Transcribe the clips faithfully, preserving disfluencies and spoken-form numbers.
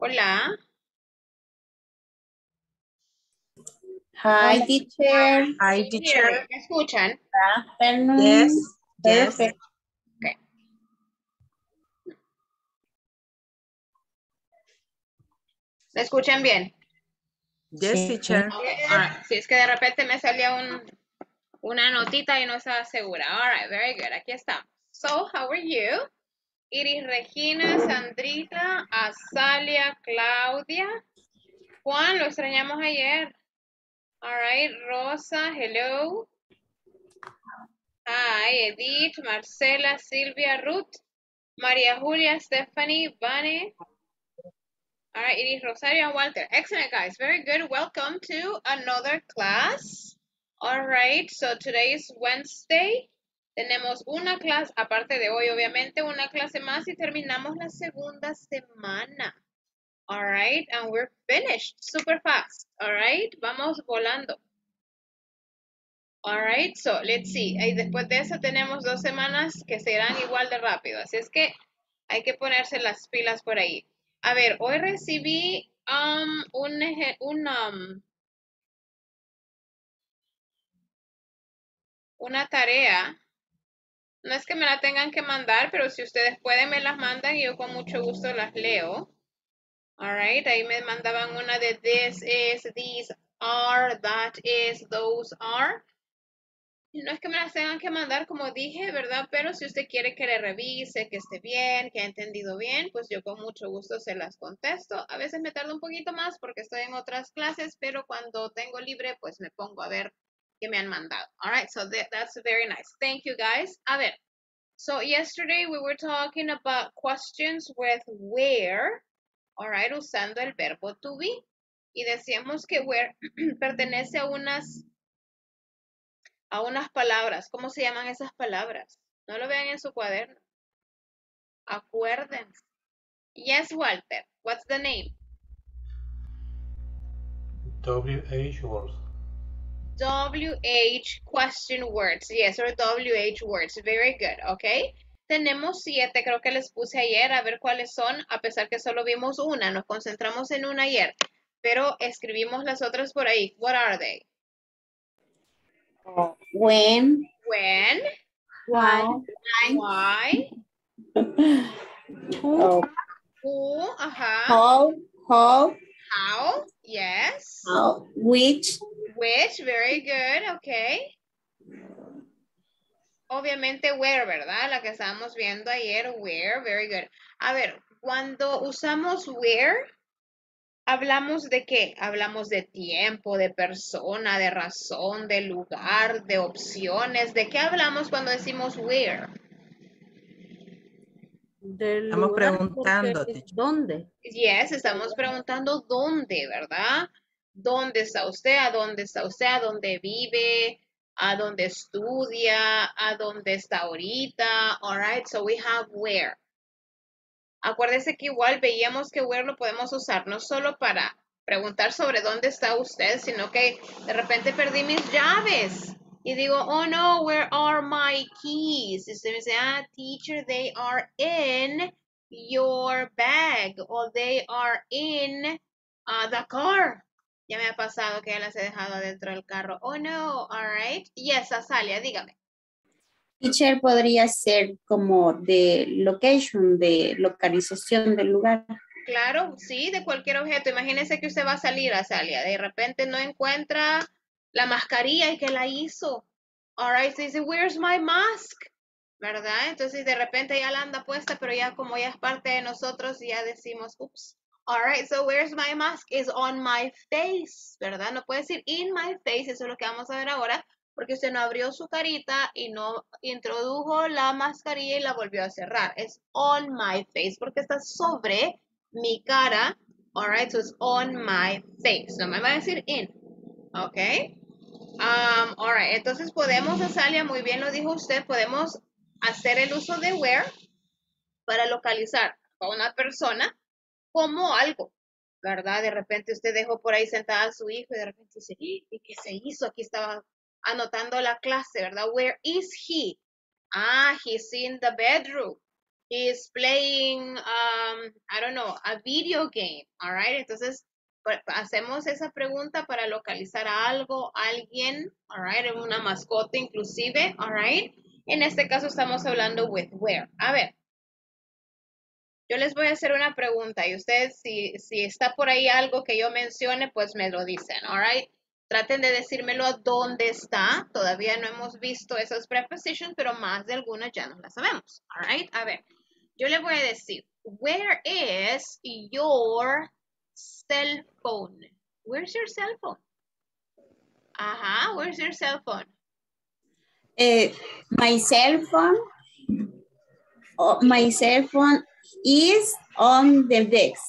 Hola. Hi, teacher. Hi, teacher. ¿Me escuchan? Yes. Yes. Okay. ¿Me escuchan bien? Yes, teacher. Right. Si es que de repente me salía un, una notita y no estaba segura. All right, very good. Aquí está. So, how are you? Iris, Regina, Sandrita, Azalia, Claudia. Juan, lo extrañamos ayer. All right, Rosa, hello. Hi, Edith, Marcela, Silvia, Ruth, Maria Julia, Stephanie, Vane. All right, Iris, Rosario, and Walter. Excellent, guys. Very good. Welcome to another class. All right, so today is Wednesday. Tenemos una clase, aparte de hoy, obviamente, una clase más y terminamos la segunda semana. All right, and we're finished super fast. All right, vamos volando. All right, so let's see. Y después de eso tenemos dos semanas que serán igual de rápido. Así es que hay que ponerse las pilas por ahí. A ver, hoy recibí um, un, un, um, una tarea. No es que me la tengan que mandar, pero si ustedes pueden me las mandan y yo con mucho gusto las leo. Alright, ahí me mandaban una de this is, these are, that is, those are. No es que me las tengan que mandar, como dije, ¿verdad? Pero si usted quiere que le revise, que esté bien, que ha entendido bien, pues yo con mucho gusto se las contesto. A veces me tardo un poquito más porque estoy en otras clases, pero cuando tengo libre, pues me pongo a ver qué me han mandado. Alright, so that, that's very nice. Thank you, guys. A ver, so yesterday we were talking about questions with where. All right, usando el verbo to be. Y decíamos que where pertenece a unas, a unas palabras. ¿Cómo se llaman esas palabras? No lo vean en su cuaderno. Acuérdense. Yes, Walter. What's the name? W H words. W H question words. Yes, or W H words. Very good, okay? Tenemos siete, creo que les puse ayer, a ver cuáles son, a pesar que solo vimos una, nos concentramos en una ayer, pero escribimos las otras por ahí. What are they? Uh, when. When. Why. Why. Who. Who. Ajá. How. How. How. Yes. How. Which. Which. Very good. Okay. Obviamente where, ¿verdad? La que estábamos viendo ayer, where, very good. A ver, cuando usamos where, ¿hablamos de qué? Hablamos de tiempo, de persona, de razón, de lugar, de opciones. ¿De qué hablamos cuando decimos where? Estamos preguntando. ¿Dónde? Yes, estamos preguntando dónde, ¿verdad? ¿Dónde está usted? ¿A dónde está usted? ¿A dónde vive? A donde estudia, a donde está ahorita. All right, so we have where. Acuérdese que igual veíamos que where lo podemos usar no solo para preguntar sobre dónde está usted, sino que de repente perdí mis llaves. Y digo, oh no, where are my keys? Y usted me dice, ah, teacher, they are in your bag. Or they are in uh, the car. Ya me ha pasado que ya las he dejado adentro del carro. Oh, no. All right. Yes, Azalia, dígame. Teacher, podría ser como de location, de localización del lugar. Claro, sí, de cualquier objeto. Imagínese que usted va a salir, Azalia. De repente no encuentra la mascarilla y que la hizo. All right. Se dice, where's my mask? ¿Verdad? Entonces, de repente ya la anda puesta, pero ya como ya es parte de nosotros, ya decimos, ups. All right, so where's my mask? Is on my face, ¿verdad? No puede decir in my face, eso es lo que vamos a ver ahora, porque usted no abrió su carita y no introdujo la mascarilla y la volvió a cerrar. Es on my face, porque está sobre mi cara. All right, so it's on my face. No me va a decir in, ¿ok? Um, all right, entonces podemos, Azalia, muy bien lo dijo usted, podemos hacer el uso de where para localizar a una persona como algo, ¿verdad? De repente usted dejó por ahí sentada a su hijo y de repente dice, ¿y qué se hizo? Aquí estaba anotando la clase, ¿verdad? Where is he? Ah, he's in the bedroom. he is playing, um, I don't know, a video game, all right? Entonces, hacemos esa pregunta para localizar a algo, a alguien, all right? Una mascota inclusive, all right? En este caso estamos hablando with where. A ver, yo les voy a hacer una pregunta y ustedes, si, si está por ahí algo que yo mencione, pues me lo dicen, all right? Traten de decírmelo dónde está. Todavía no hemos visto esas prepositions, pero más de algunas ya no las sabemos. All right? A ver, yo le voy a decir, where is your cell phone? Where's your cell phone? Ajá, where's your cell phone? Eh, my cell phone, oh, my cell phone is on the desk.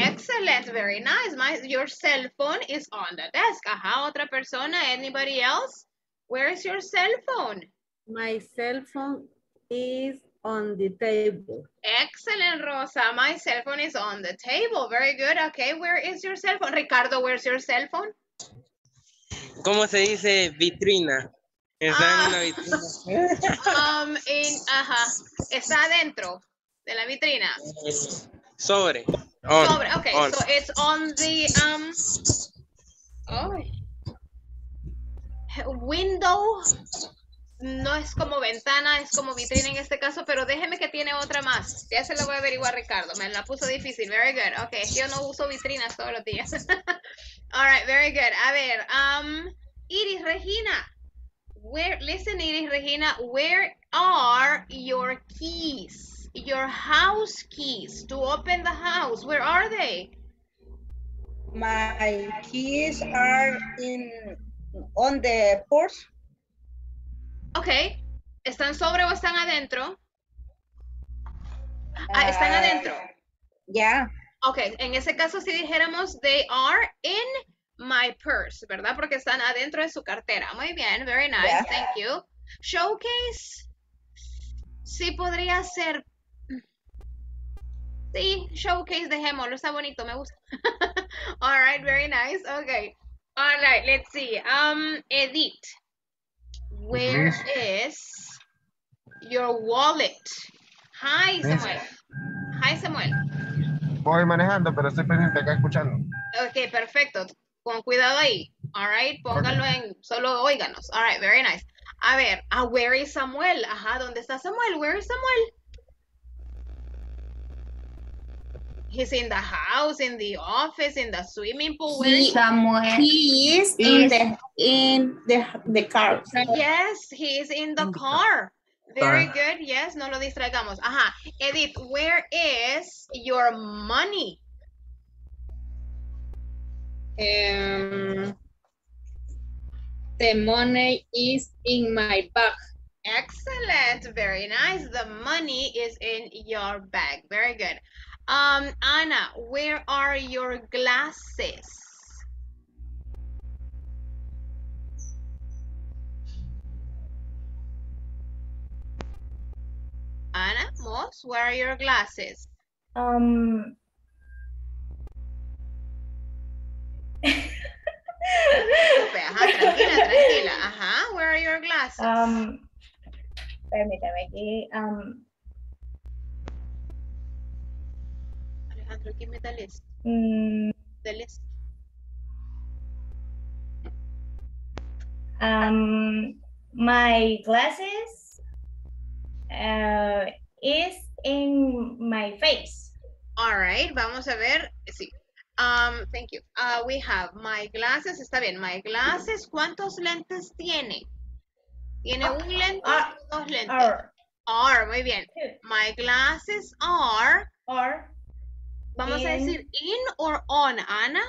Excellent, very nice. My, your cell phone is on the desk. Ajá, otra persona, anybody else? Where is your cell phone? My cell phone is on the table. Excellent, Rosa. My cell phone is on the table. Very good. Okay, where is your cell phone? Ricardo, where's your cell phone? ¿Cómo se dice vitrina? Está ah. en una vitrina. um, in, ajá. Está dentro de la vitrina. Sobre. On, Sobre. Okay, on. So it's on the um oh, window. No es como ventana, es como vitrina en este caso, pero déjeme que tiene otra más. Ya se lo voy a averiguar, Ricardo. Me la puso difícil. Very good. Okay, yo no uso vitrinas todos los días. All right, very good. A ver, um, Iris Regina. Where, listen, Iris Regina, where are your keys? Your house keys to open the house. Where are they? My keys are in on the porch. Okay. ¿Están sobre o están adentro? Uh, ah, están adentro. Yeah. Okay. En ese caso, si dijéramos, they are in my purse, ¿verdad? Porque están adentro de su cartera. Muy bien. Very nice. Yeah. Thank you. Showcase. Sí podría ser. Sí, showcase, dejémoslo, está bonito, me gusta. All right, very nice. Okay. All right, let's see. Um, Edith, where mm-hmm. is your wallet? Hi, Samuel. Hi, Samuel. Voy manejando, pero estoy presente acá escuchando. Okay, perfecto. Con cuidado ahí. All right, póngalo okay. en, solo óiganos. All right, very nice. A ver, ah, where is Samuel? Ajá, ¿dónde está Samuel? Where is Samuel? He's in the house, in the office, in the swimming pool. Where he, is Samuel? He is, is in the in the, the car. Yes, he is in the car. Very good. Yes, no lo distraigamos. Ajá. Edith, where is your money? Um, the money is in my bag. Excellent. Very nice. The money is in your bag. Very good. Um, Anna, where are your glasses? Anna, Moss, where are your glasses? Um. Ajá, tranquila, tranquila. Ajá, where are your glasses? Um. Permítame aquí. Um. Alejandro, give me the list. Mm. The list. Um, my glasses uh, is in my face. All right, vamos a ver. Sí. Um, thank you. Uh, we have my glasses. Está bien. My glasses. ¿Cuántos lentes tiene? Tiene oh, un lente, are, dos lentes. Are. Are. Muy bien. My glasses are. Are. Vamos in, a decir in or on, Ana.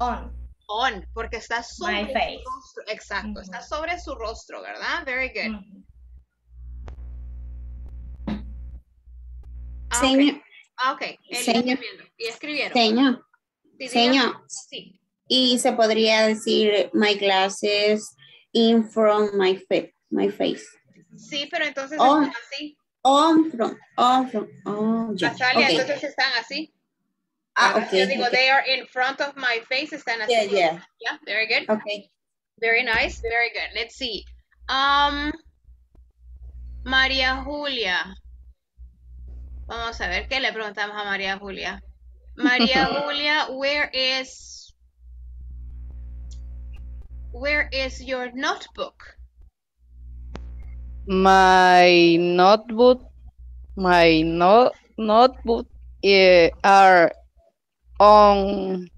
On. On, porque está sobre my face. Su rostro. Exacto, mm-hmm. está sobre su rostro, ¿verdad? Very good. Mm-hmm. ah, Señor. Okay. Ah, ok. Señor. Y escribieron. Señor. Sí, Señor. Sí. Y se podría decir my glasses in from my face. My face. Sí, pero entonces on. Es así. On from, on from, oh, yeah. Natalia, okay. Entonces están así. Ah, okay. Yo digo, okay. They are in front of my face, están así. Yeah, yeah. Yeah, very good. Okay. Very nice, very good. Let's see. Um, Maria Julia, Vamos a ver, ¿qué le preguntamos a María Julia? María Julia, where is where is your notebook? My notebook, my no, notebook eh, are on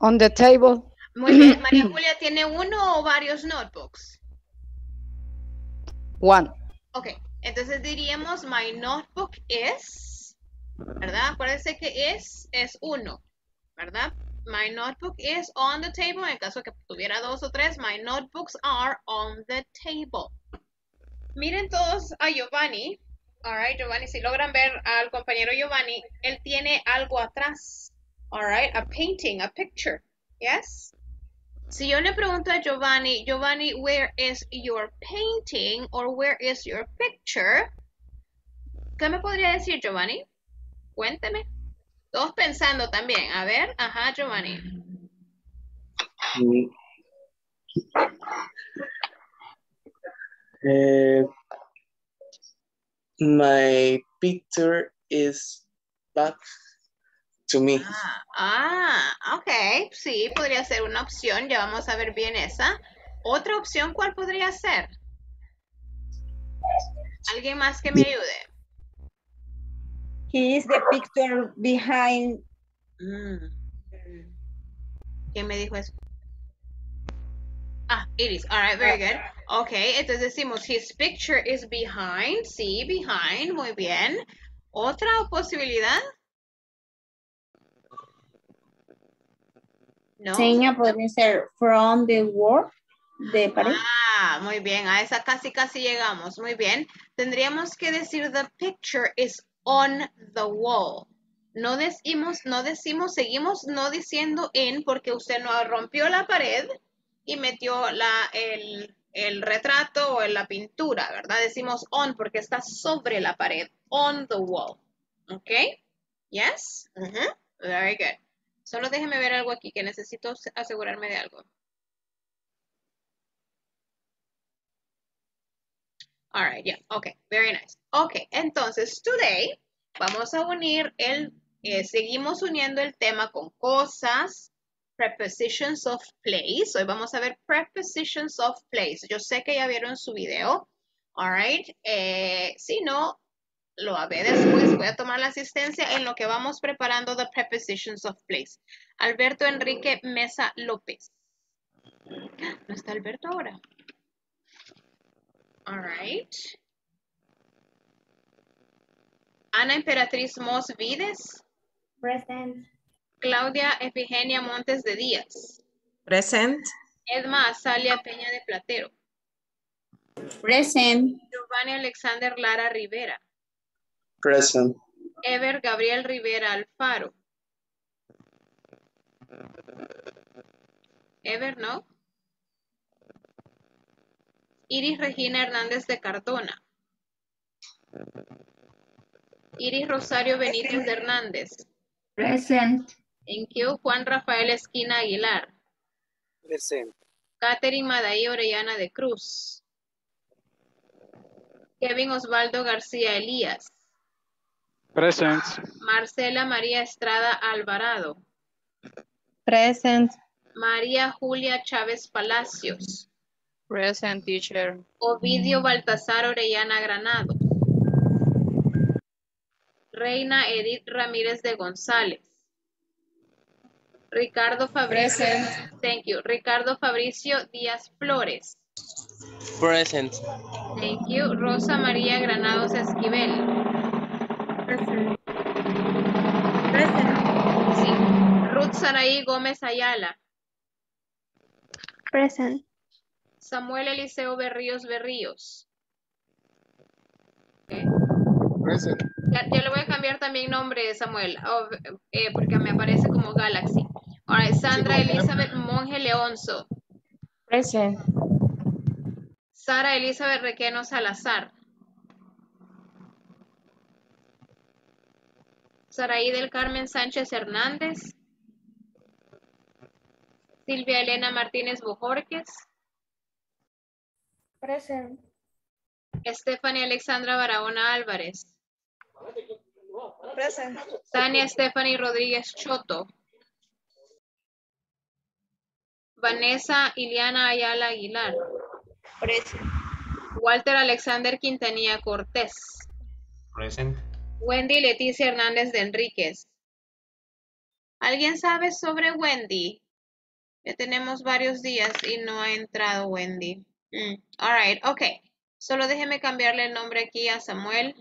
on the table. Muy bien, María Julia, ¿tiene uno o varios notebooks? One. Okay, entonces diríamos my notebook is, ¿verdad? Acuérdense que es, es uno, ¿verdad? My notebook is on the table. En caso que tuviera dos o tres, my notebooks are on the table. Miren todos a Giovanni. Alright, Giovanni, si logran ver al compañero Giovanni, él tiene algo atrás. Alright, a painting, a picture. Yes? Si yo le pregunto a Giovanni, Giovanni, where is your painting or where is your picture? ¿Qué me podría decir, Giovanni? Cuénteme. Todos pensando también. A ver, ajá, Giovanni. Mm. Uh, my picture is back to me. Ah, ah, ok. Sí, podría ser una opción. Ya vamos a ver bien esa. Otra opción, ¿cuál podría ser? ¿Alguien más que me ayude? He is the picture behind. Mm. ¿Quién me dijo eso? Ah, it is. All right, very good. Ok, entonces decimos, his picture is behind. Sí, behind. Muy bien. ¿Otra posibilidad? No. Seña puede ser from the wall de París. Ah, muy bien. A esa casi, casi llegamos. Muy bien. Tendríamos que decir the picture is on the wall. No decimos, no decimos, seguimos no diciendo in porque usted no rompió la pared y metió la, el, el retrato o la pintura, ¿verdad? Decimos on porque está sobre la pared, on the wall. ¿Ok? Yes? Uh-huh. Very good. Solo déjeme ver algo aquí, que necesito asegurarme de algo. All right, yeah, okay, very nice. Okay, entonces, today vamos a unir el, eh, seguimos uniendo el tema con cosas, prepositions of place. Hoy vamos a ver prepositions of place. Yo sé que ya vieron su video. All right. Eh, si no, lo haré después. Voy a tomar la asistencia en lo que vamos preparando the prepositions of place. Alberto Enrique Mesa López. ¿No está Alberto ahora? All right. Ana Emperatriz Mos Vides. Present. Claudia Efigenia Montes de Díaz. Present. Edma Azalia Peña de Platero. Present. Giovanni Alexander Lara Rivera. Present. Ever Gabriel Rivera Alfaro. Ever, ¿no? Iris Regina Hernández de Cardona. Iris Rosario Benítez de Hernández. Present. Thank you. Juan Rafael Esquina Aguilar. Present. Catherine Madaí Orellana de Cruz. Kevin Osvaldo García Elías. Present. Marcela María Estrada Alvarado. Present. María Julia Chávez Palacios. Present, teacher. Ovidio Baltasar Orellana Granado. Reina Edith Ramírez de González. Ricardo Fabricio. Present. Thank you. Ricardo Fabricio Díaz Flores. Present. Thank you. Rosa María Granados Esquivel. Present. Present. Sí. Ruth Saraí Gómez Ayala. Present. Samuel Eliseo Berríos Berríos. Okay. Present. Ya, ya le voy a cambiar también nombre, Samuel, oh, eh, porque me aparece como Galaxy. All right, Sandra Elizabeth Monge Leonzo. Present. Sara Elizabeth Requeno Salazar. Saraí del Carmen Sánchez Hernández. Silvia Elena Martínez Bojorquez. Present. Stephanie Alexandra Barahona Álvarez. Present. Tania Stephanie Rodríguez Choto. Vanessa Iliana Ayala Aguilar. Present. Walter Alexander Quintanilla Cortés. Present. Wendy Leticia Hernández de Enríquez. ¿Alguien sabe sobre Wendy? Ya tenemos varios días y no ha entrado Wendy. Mm. All right, okay. Solo déjeme cambiarle el nombre aquí a Samuel.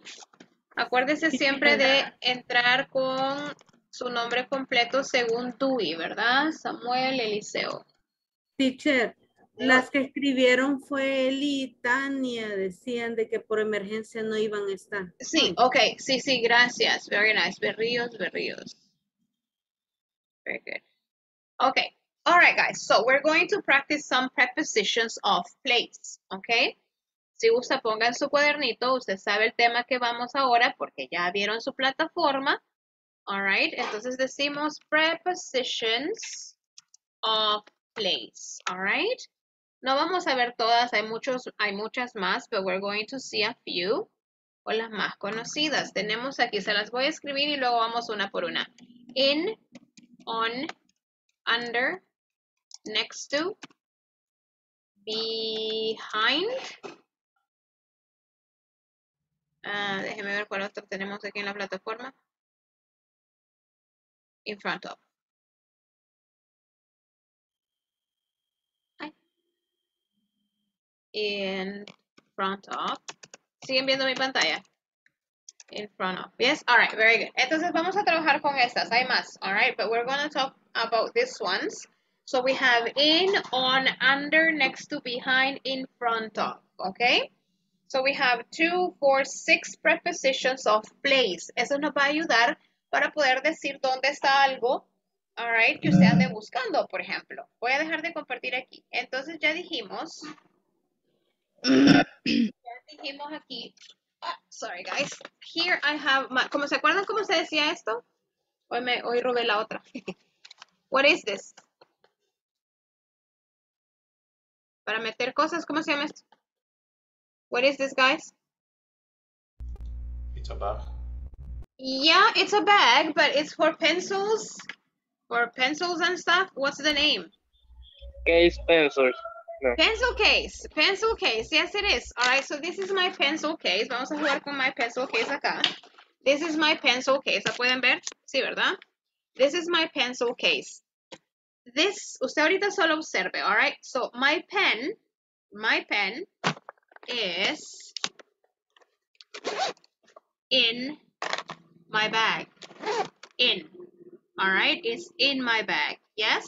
Acuérdese siempre de entrar con su nombre completo según D U I, ¿verdad? Samuel Eliseo. Teacher, las que escribieron fue Eli y Tania, decían de que por emergencia no iban a estar. Sí, ok, sí, sí, gracias. Very nice. Berríos, Berríos. Very good. Okay. All right, guys. So we're going to practice some prepositions of place. Okay. Si gusta, ponga en su cuadernito. Usted sabe el tema que vamos ahora porque ya vieron su plataforma. All right. Entonces decimos prepositions of place. All right. No vamos a ver todas. Hay muchos, hay muchas más, but we're going to see a few o las más conocidas. Tenemos aquí, se las voy a escribir y luego vamos una por una. In, on, under, next to, behind. Uh, déjeme ver cuál otro tenemos aquí en la plataforma. In front of. Ay. In front of. ¿Siguen viendo mi pantalla? In front of. Yes? All right. Very good. Entonces vamos a trabajar con estas. Hay más. All right. But we're going to talk about these ones. So we have in, on, under, next to, behind, in front of. Okay. So we have two, four, six prepositions of place. Eso nos va a ayudar para poder decir dónde está algo. All right. Que usted ande buscando, por ejemplo. Voy a dejar de compartir aquí. Entonces ya dijimos. Ya dijimos aquí. Oh, sorry guys, here I have my, ¿cómo se acuerdan cómo se decía esto? Hoy me, hoy robé la otra. What is this? Para meter cosas, ¿cómo se llama esto? What is this, guys? It's a bag. Yeah, it's a bag, but it's for pencils, for pencils and stuff. What's the name? Case pencils. No. Pencil case, pencil case, yes it is. All right, so this is my pencil case. Vamos a jugar con my pencil case acá. This is my pencil case, ¿la pueden ver? Sí, ¿verdad? This is my pencil case. This, usted ahorita solo observe, all right? So my pen, my pen is in my bag. In, all right? It's in my bag, yes?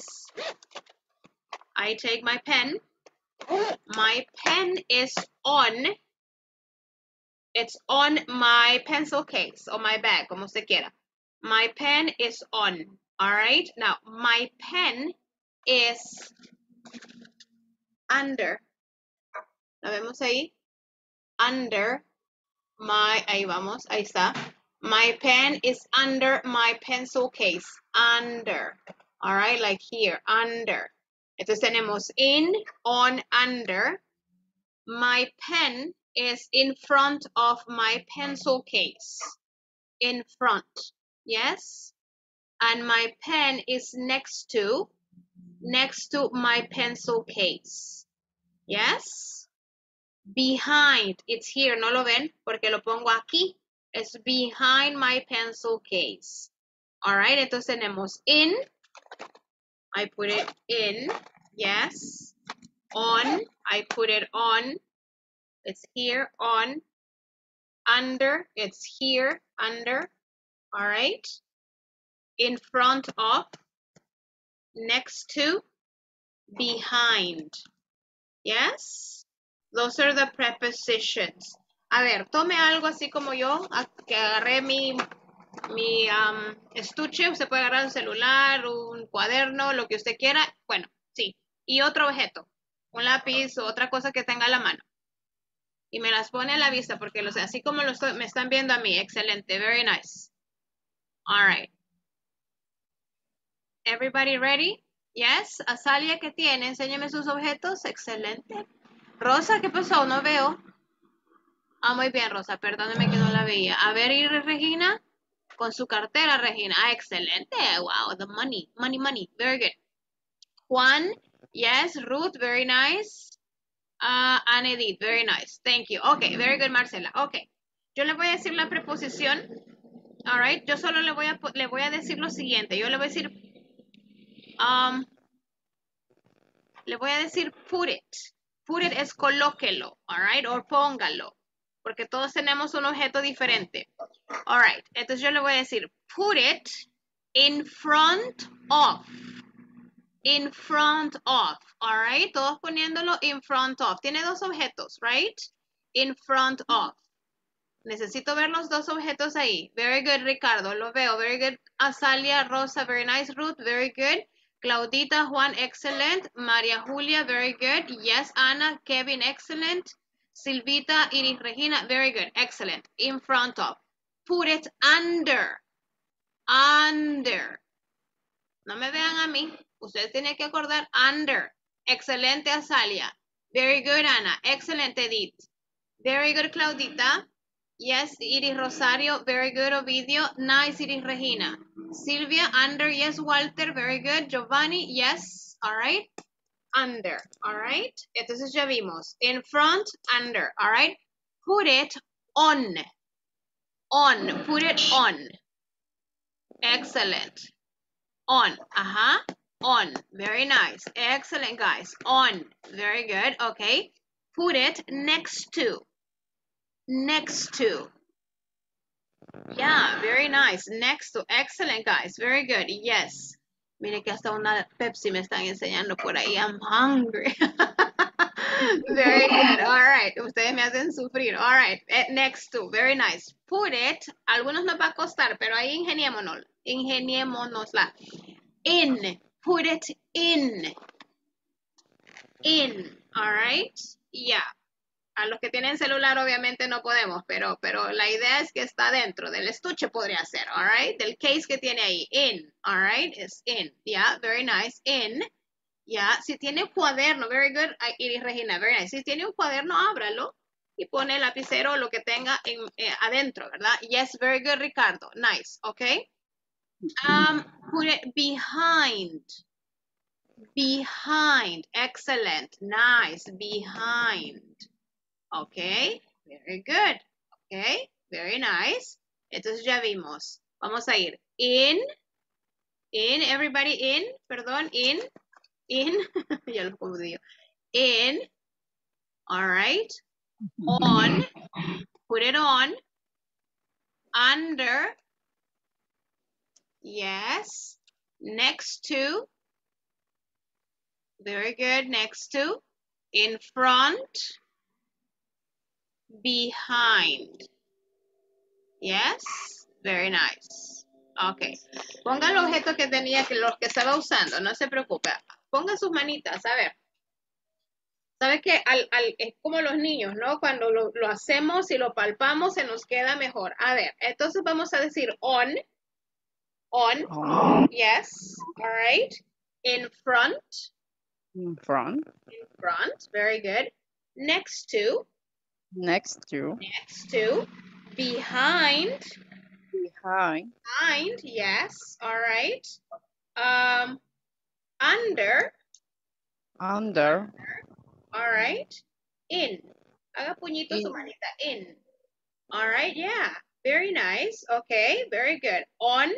I take my pen. My pen is on, it's on my pencil case or my bag, como se quiera. My pen is on, all right? Now, my pen is under, ¿la vemos ahí? Under my, ahí vamos, ahí está. My pen is under my pencil case, under, all right? Like here, under. Entonces tenemos in, on, under. My pen is in front of my pencil case. In front, yes? And my pen is next to, next to my pencil case. Yes? Behind, it's here, ¿no lo ven? Porque lo pongo aquí. It's behind my pencil case. All right, entonces tenemos in. I put it in, yes. On, I put it on. It's here, on. Under, it's here, under. All right. In front of, next to, behind. Yes. Those are the prepositions. A ver, tome algo así como yo, que agarré mi... mi um, estuche, usted puede agarrar un celular, un cuaderno, lo que usted quiera, bueno, sí, y otro objeto, un lápiz o otra cosa que tenga a la mano, y me las pone a la vista, porque los, así como los, me están viendo a mí, excelente, very nice. All right, everybody ready? Yes. Azalia, ¿qué tiene? Enséñeme sus objetos, excelente. Rosa, ¿qué pasó? No veo. Ah, muy bien, Rosa, perdóneme que no la veía. A ver, ¿y Regina? Con su cartera, Regina. Ah, excelente. Wow, the money. Money, money. Very good. Juan. Yes. Ruth. Very nice. Uh, Anne Edith. Very nice. Thank you. Okay. Very good, Marcela. Okay. Yo le voy a decir la preposición. All right. Yo solo le voy a, le voy a decir lo siguiente. Yo le voy a decir... Um, le voy a decir put it. Put it es colóquelo. All right. O póngalo. Porque todos tenemos un objeto diferente. All right. Entonces yo le voy a decir, put it in front of. In front of. All right. Todos poniéndolo in front of. Tiene dos objetos, right? In front of. Necesito ver los dos objetos ahí. Very good, Ricardo. Lo veo. Very good, Azalia, Rosa. Very nice, Ruth. Very good. Claudita, Juan. Excellent. María Julia. Very good. Yes, Ana. Kevin. Excellent. Silvita, Iris, Regina, very good, excellent. In front of. Put it under. Under. No me vean a mí. Ustedes tienen que acordar under. Excelente, Azalia. Very good, Ana. Excellent, Edith. Very good, Claudita. Yes, Iris Rosario. Very good, Ovidio. Nice, Iris Regina. Silvia, under. Yes, Walter. Very good. Giovanni, yes. All right. Under, all right. Entonces ya vimos. In front, under, all right. Put it on. On, put it on. Excellent. On, ajá. On, very nice. Excellent, guys. On, very good, okay. Put it next to. Next to. Yeah, very nice. Next to, excellent, guys. Very good, yes. Mire que hasta una Pepsi me están enseñando por ahí. I'm hungry. Very good. All right. Ustedes me hacen sufrir. All right. Next to. Very nice. Put it. Algunos nos va a costar, pero ahí ingeniémonos. Ingeniémonosla. In. Put it in. In. All right. Yeah. A los que tienen celular, obviamente no podemos, pero, pero la idea es que está dentro del estuche, podría ser, all right? Del case que tiene ahí, in, all right? It's in, yeah, very nice, in, yeah. Si tiene un cuaderno, very good, Iris Regina, very nice. Si tiene un cuaderno, ábralo y pone el lapicero o lo que tenga en, eh, adentro, ¿verdad? Yes, very good, Ricardo, nice, okay? Um, put it behind, behind, excellent, nice, behind. Okay, very good. Okay, very nice. Entonces ya vimos. Vamos a ir in, in, everybody in, perdón, in, in, ya lo confundí. In, all right, on, put it on, under, yes, next to, very good, next to, in front, behind. Yes, very nice. Okay. Ponga el objeto que tenía, que los que estaba usando, no se preocupe. Ponga sus manitas, a ver. ¿Sabes qué? Al, al, es como los niños, ¿no? Cuando lo, lo hacemos y lo palpamos, se nos queda mejor. A ver, entonces vamos a decir on, on, oh. Yes, all right, in front, in front, in front, very good, next to, next to. Next to. Behind. Behind. Behind, yes. All right. Um, under. Under. All right. In. Haga puñito su manita. In. All right, yeah. Very nice. Okay, very good. On.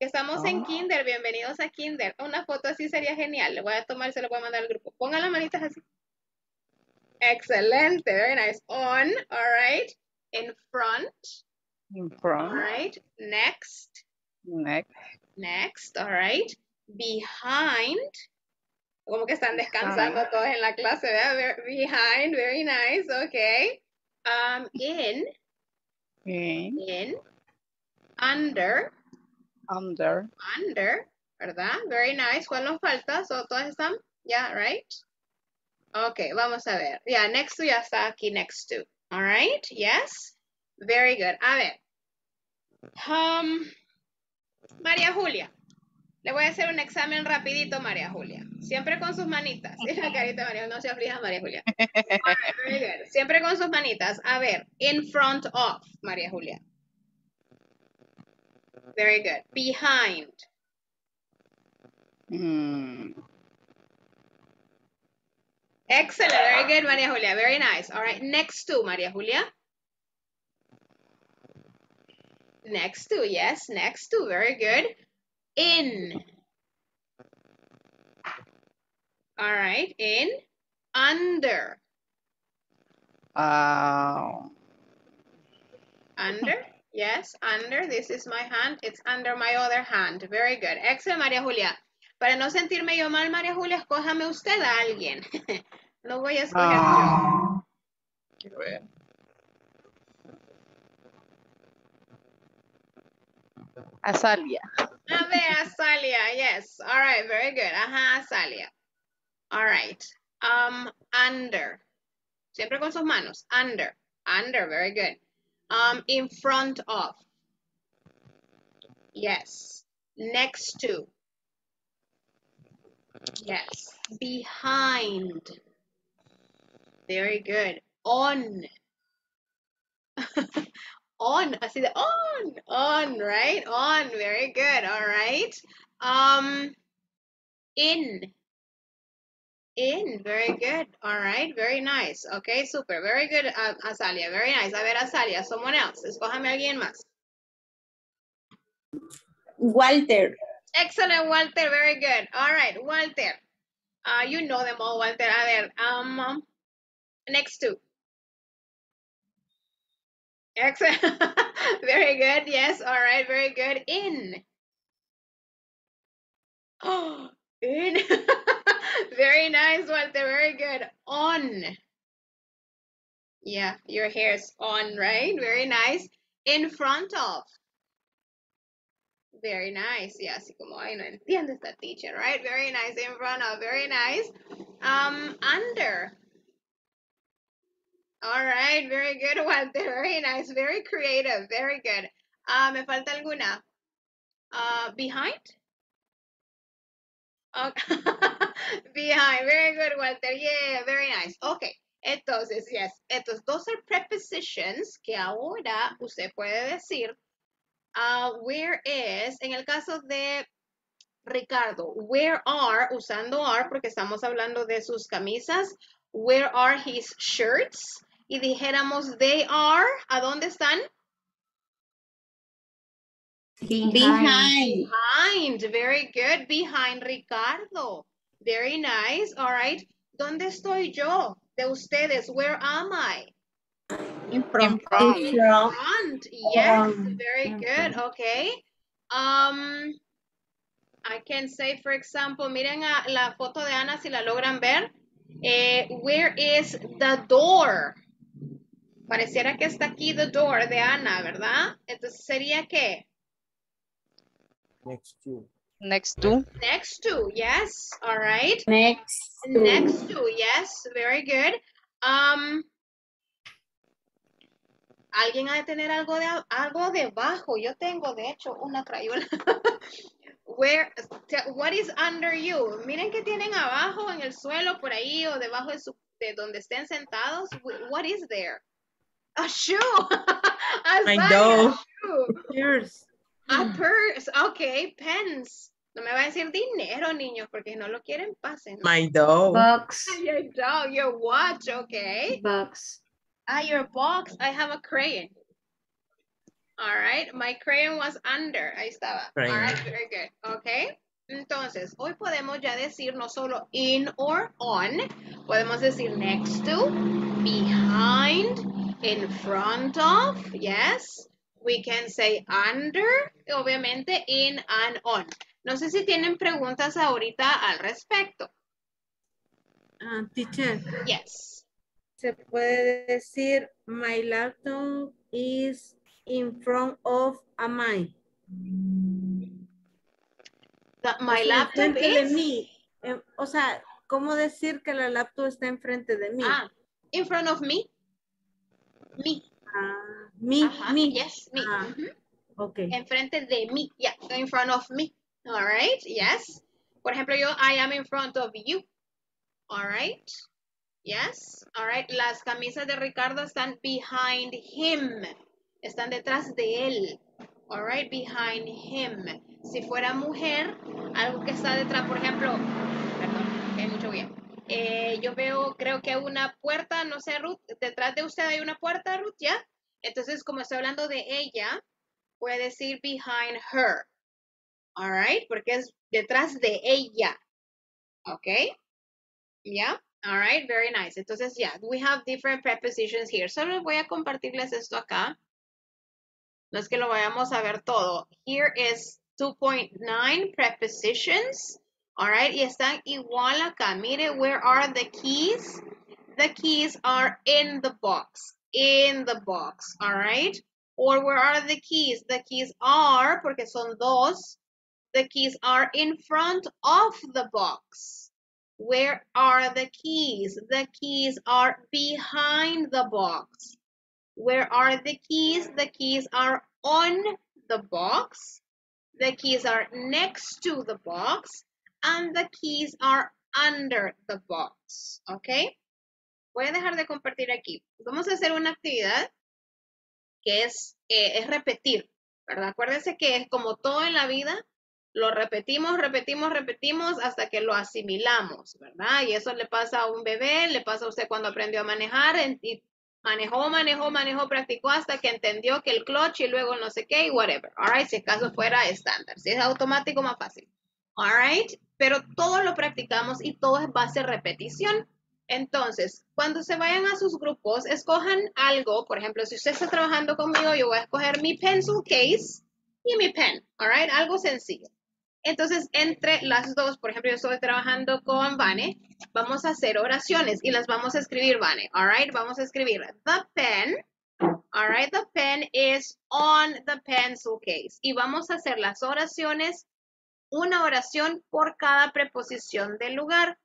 Estamos en Kinder. Bienvenidos a Kinder. Una foto así sería genial. Le voy a tomar, se lo voy a mandar al grupo. Pongan las manitas así. Excellent, very nice. On, all right. In front. In front. All right. Next. Next. Next, all right. Behind. Como que están descansando todos en la clase, ¿verdad? Behind, very nice, okay. Um, in. In. In. Under. Under. Under, ¿verdad? Very nice. ¿Cuál nos falta? So, todas están, yeah, right? Okay, vamos a ver. Yeah, next to ya está aquí, next to. All right, yes. Very good. A ver. Um, María Julia. Le voy a hacer un examen rapidito, María Julia. Siempre con sus manitas. Sí, la carita, María. No se aflija, María Julia. All right, very good. Siempre con sus manitas. A ver, in front of, María Julia. Very good. Behind. Hmm. Excellent. Very good, Maria Julia. Very nice. All right. Next to, Maria Julia. Next to. Yes. Next to. Very good. In. All right. In. Under. Uh. Under. Yes. Under. This is my hand. It's under my other hand. Very good. Excellent, Maria Julia. Para no sentirme yo mal, María Julia, escójame usted a alguien. No voy a escoger ah, yo. Quiero ver. Azalia. A ver, Azalia, yes. All right, very good. Ajá, Azalia. All right. Um, under. Siempre con sus manos. Under. Under, very good. Um, in front of. Yes. Next to. Yes. Behind. Very good. On. On. I see the on. On, right? On. Very good. All right. Um, in. In. Very good. All right. Very nice. Okay. Super. Very good, uh, Azalia. Very nice. A ver, Azalia. Someone else. Escójame alguien más. Walter. Excellent, Walter. Very good. All right, Walter. Uh, you know them all, Walter. A ver, um, um, next two. Excellent. Very good. Yes. All right. Very good. In. Oh, in. Very nice, Walter. Very good. On. Yeah, your hair is on, right? Very nice. In front of. Very nice. Yeah, así como, ay, no entiendo esta teacher, right? Very nice. In front of. Very nice. Um, under. All right. Very good, Walter. Very nice. Very creative. Very good. Uh, me falta alguna. Uh, behind? Okay. Behind. Very good, Walter. Yeah, very nice. Okay. Entonces, yes. Entonces, those are prepositions que ahora usted puede decir. Uh, where is, en el caso de Ricardo, where are, usando are, porque estamos hablando de sus camisas, where are his shirts, y dijéramos they are, ¿a dónde están? Behind. Behind, behind. Very good, behind Ricardo, very nice, all right, ¿dónde estoy yo? De ustedes, where am I? In front. In front. Yes, very good. Okay. Um, I can say, for example, miren a la foto de Ana si la logran ver. Eh, where is the door? Pareciera que está aquí the door de Ana, ¿verdad? Entonces sería ¿qué? Next to. Next to. Next to, yes. All right. Next. To. Next to, yes. Very good. Um. Alguien ha de tener algo, de, algo debajo. Yo tengo, de hecho, una crayola. Where, what is under you? Miren que tienen abajo en el suelo, por ahí, o debajo de, su, de donde estén sentados. What is there? A shoe. I know. A purse. A purse. Ok, pens. No me va a decir dinero, niños, porque no lo quieren, pasen. ¿No? My dog. Box. Your dog, your watch, ok. Box. Ah, your box. I have a crayon. All right. My crayon was under. Ahí estaba. Crayon. All right. Very good. Okay. Entonces, hoy podemos ya decir no solo in or on. Podemos decir next to, behind, in front of. Yes. We can say under. Obviamente in and on. No sé si tienen preguntas ahorita al respecto. Uh, teacher. Yes. Se puede decir, my laptop is in front of a mine. My laptop is... de mí. O sea, ¿cómo decir que la laptop está enfrente de mí? Ah, in front of me. Me. Ah, me, Ajá, me. Yes, me. Ah, mm-hmm. Okay. Enfrente de mí. Yeah, in front of me. All right, yes. Por ejemplo, yo, I am in front of you. All right. Yes, all right. Las camisas de Ricardo están behind him. Están detrás de él. alright, behind him. Si fuera mujer, algo que está detrás, por ejemplo, perdón, hay mucho bien. Eh, yo veo, creo que una puerta, no sé, Ruth, detrás de usted hay una puerta, Ruth, ¿ya? Entonces, como estoy hablando de ella, voy a decir behind her, alright, porque es detrás de ella, ok, yeah, alright, very nice. Entonces, yeah, we have different prepositions here. Solo voy a compartirles esto acá. No es que lo vayamos a ver todo. Here is two point nine prepositions. All right, y están igual acá. Mire, where are the keys? The keys are in the box. In the box, all right? Or where are the keys? The keys are, porque son dos, the keys are in front of the box. Where are the keys? The keys are behind the box. Where are the keys? The keys are on the box. The keys are next to the box. And the keys are under the box, ¿ok? Voy a dejar de compartir aquí. Vamos a hacer una actividad que es, eh, es repetir, ¿verdad? Acuérdense que es como todo en la vida, lo repetimos, repetimos, repetimos hasta que lo asimilamos, ¿verdad? Y eso le pasa a un bebé, le pasa a usted cuando aprendió a manejar, y manejó, manejó, manejó, practicó hasta que entendió que el clutch y luego no sé qué y whatever, all right? Si el caso fuera estándar, si es automático, más fácil. Alright, pero todo lo practicamos y todo es base repetición. Entonces, cuando se vayan a sus grupos, escojan algo. Por ejemplo, si usted está trabajando conmigo, yo voy a escoger mi pencil case y mi pen. Alright, algo sencillo. Entonces, entre las dos, por ejemplo, yo estoy trabajando con Vane, vamos a hacer oraciones y las vamos a escribir, Vane. Alright, vamos a escribir the pen. Alright, the pen is on the pencil case. Y vamos a hacer las oraciones. Una oración por cada preposición del lugar.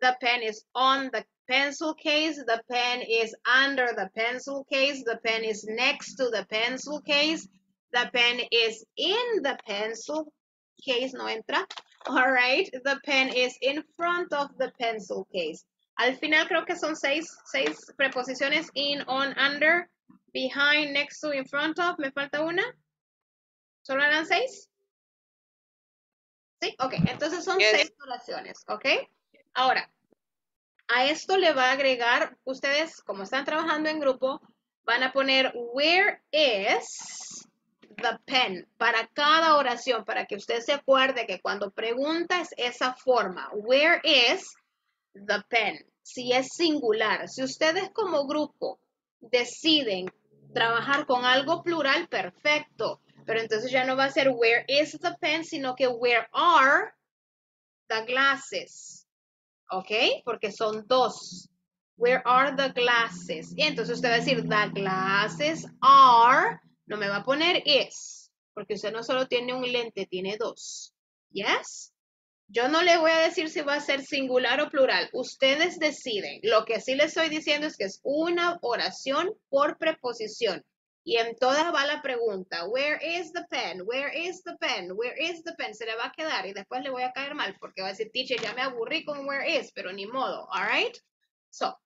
The pen is on the pencil case. The pen is under the pencil case. The pen is next to the pencil case. The pen is in the pencil case. No entra. All right. The pen is in front of the pencil case. Al final creo que son seis, seis preposiciones. In, on, under, behind, next to, in front of. ¿Me falta una? ¿Solo eran seis? ¿Sí? Ok, entonces son seis oraciones, ¿ok? Ahora, a esto le va a agregar, ustedes, como están trabajando en grupo, van a poner where is the pen para cada oración, para que usted se acuerde que cuando pregunta es esa forma, where is the pen, si es singular. Si ustedes como grupo deciden trabajar con algo plural, perfecto. Pero entonces ya no va a ser where is the pen, sino que where are the glasses. ¿Ok? Porque son dos. Where are the glasses. Y entonces usted va a decir the glasses are. No me va a poner is. Porque usted no solo tiene un lente, tiene dos. ¿Yes? Yo no le voy a decir si va a ser singular o plural. Ustedes deciden. Lo que sí les estoy diciendo es que es una oración por preposición. Y en todas va la pregunta, where is the pen, where is the pen, where is the pen, se le va a quedar y después le voy a caer mal porque va a decir, teacher, ya me aburrí con where is, pero ni modo, all right? So,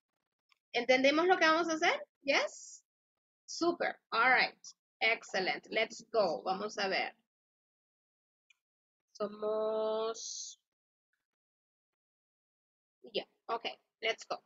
¿entendemos lo que vamos a hacer? Yes? Super, all right, excellent, let's go, vamos a ver. Somos, yeah, okay, let's go.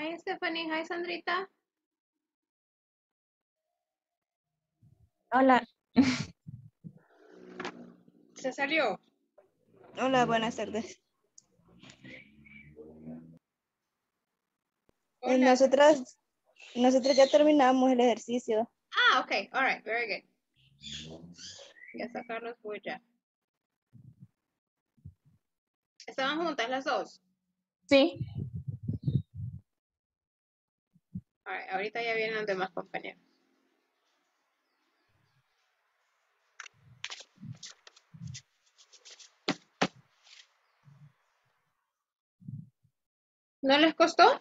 Hi Stephanie, hi Sandrita. Hola. Se salió. Hola, buenas tardes. Hola. Nosotras, nosotros ya terminamos el ejercicio. Ah, ok. All right, very good. Ya sacar los huellas. ¿Estaban juntas las dos? Sí. All right, ahorita ya vienen los demás compañeros. ¿No les costó?